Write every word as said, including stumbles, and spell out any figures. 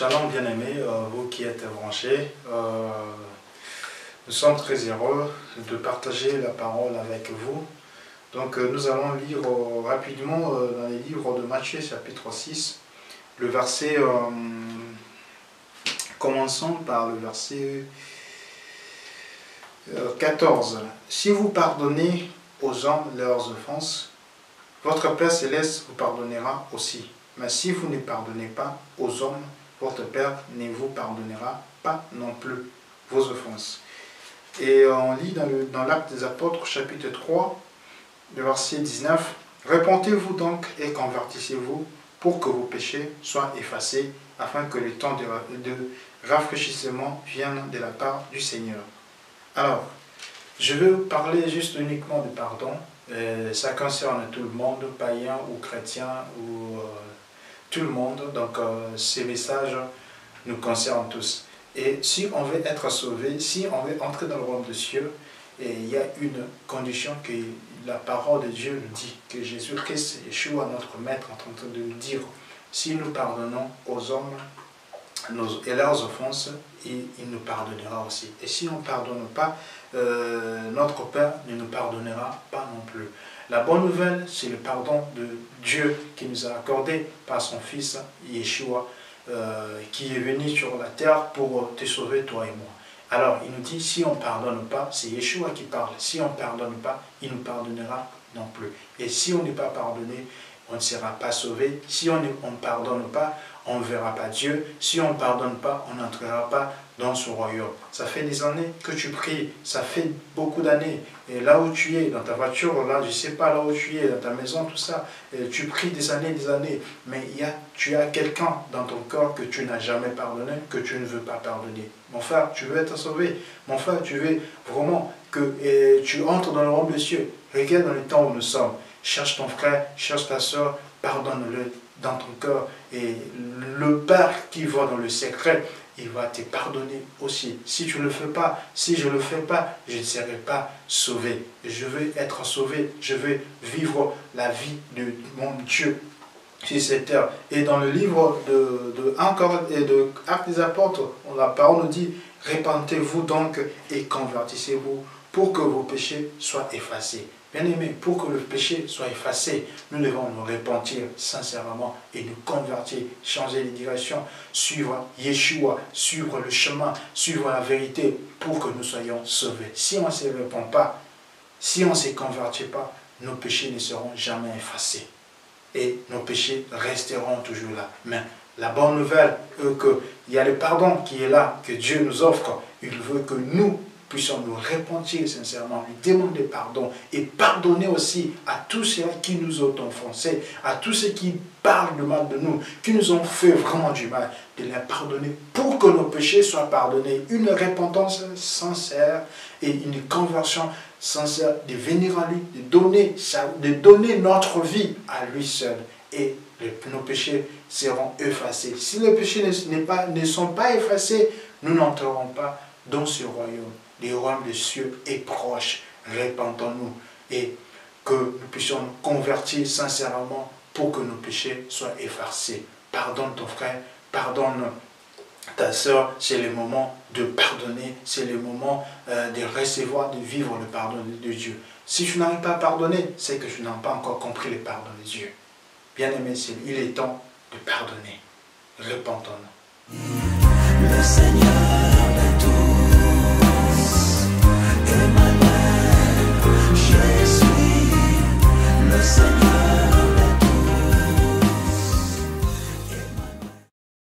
Shalom bien-aimés, euh, vous qui êtes branchés, euh, nous sommes très heureux de partager la parole avec vous. Donc euh, nous allons lire euh, rapidement euh, dans les livres de Matthieu chapitre six, le verset, euh, commençons par le verset euh, quatorze. « Si vous pardonnez aux gens leurs offenses, votre Père Céleste vous pardonnera aussi. Mais si vous ne pardonnez pas aux hommes, votre Père ne vous pardonnera pas non plus vos offenses. » Et on lit dans, dans l'Acte des Apôtres, chapitre trois, le verset dix-neuf, « Repentez-vous donc et convertissez-vous pour que vos péchés soient effacés, afin que le temps de, de rafraîchissement vienne de la part du Seigneur. » Alors, je veux parler juste uniquement du pardon. Et ça concerne tout le monde, païen ou chrétien ou... Euh, tout le monde, donc euh, ces messages nous concernent tous. Et si on veut être sauvé, si on veut entrer dans le royaume des cieux, et il y a une condition que la parole de Dieu nous dit, que Jésus-Christ, Yeshua, notre Maître, est en train de nous dire, si nous pardonnons aux hommes nos, et leurs offenses, il, il nous pardonnera aussi. Et si on ne pardonne pas, euh, notre Père ne nous pardonnera pas non plus. La bonne nouvelle, c'est le pardon de Dieu qui nous a accordé par son Fils, Yeshua, euh, qui est venu sur la terre pour te sauver, toi et moi. Alors, il nous dit, si on ne pardonne pas, c'est Yeshua qui parle. Si on ne pardonne pas, il nous pardonnera non plus. Et si on n'est pas pardonné, on ne sera pas sauvé. Si on ne on pardonne pas, on ne verra pas Dieu. Si on ne pardonne pas, on n'entrera pas dans son royaume. Ça fait des années que tu pries, ça fait beaucoup d'années, et là où tu es, dans ta voiture, là, je ne sais pas là où tu es, dans ta maison, tout ça, et tu pries des années, des années, mais il y a, tu as quelqu'un dans ton corps que tu n'as jamais pardonné, que tu ne veux pas pardonner. Mon frère, tu veux être sauvé, mon frère, tu veux vraiment que et tu entres dans le royaume des cieux. Regarde dans le temps où nous sommes, cherche ton frère, cherche ta soeur, pardonne-le dans ton cœur, et le Père qui va dans le secret, il va te pardonner aussi. Si tu ne le fais pas, si je ne le fais pas, je ne serai pas sauvé. Je veux être sauvé, je veux vivre la vie de mon Dieu sur cette terre. Et dans le livre de, de, de, de Actes des Apôtres, la parole nous dit, repentez-vous donc et convertissez-vous pour que vos péchés soient effacés. Bien-aimés, pour que le péché soit effacé, nous devons nous repentir sincèrement et nous convertir, changer de direction, suivre Yeshua, suivre le chemin, suivre la vérité pour que nous soyons sauvés. Si on ne se repent pas, si on ne se convertit pas, nos péchés ne seront jamais effacés. Et nos péchés resteront toujours là. Mais la bonne nouvelle est qu'il y a le pardon qui est là, que Dieu nous offre. Il veut que nous puissions nous repentir sincèrement, lui demander pardon et pardonner aussi à tous ceux qui nous ont offensés, à tous ceux qui parlent du mal de nous, qui nous ont fait vraiment du mal, de les pardonner pour que nos péchés soient pardonnés. Une repentance sincère et une conversion sincère, de venir à lui, de donner, de donner notre vie à lui seul. Et nos péchés seront effacés. Si les péchés ne sont pas effacés, nous n'entrerons pas dans ce royaume. Le royaume des cieux est proche, repentons-nous et que nous puissions nous convertir sincèrement pour que nos péchés soient effacés. Pardonne ton frère, pardonne ta soeur, c'est le moment de pardonner, c'est le moment euh, de recevoir, de vivre le pardon de Dieu. Si tu n'arrives pas à pardonner, c'est que tu n'as pas encore compris le pardon de Dieu. Bien-aimé, il est temps de pardonner. Repentons-nous. Le Seigneur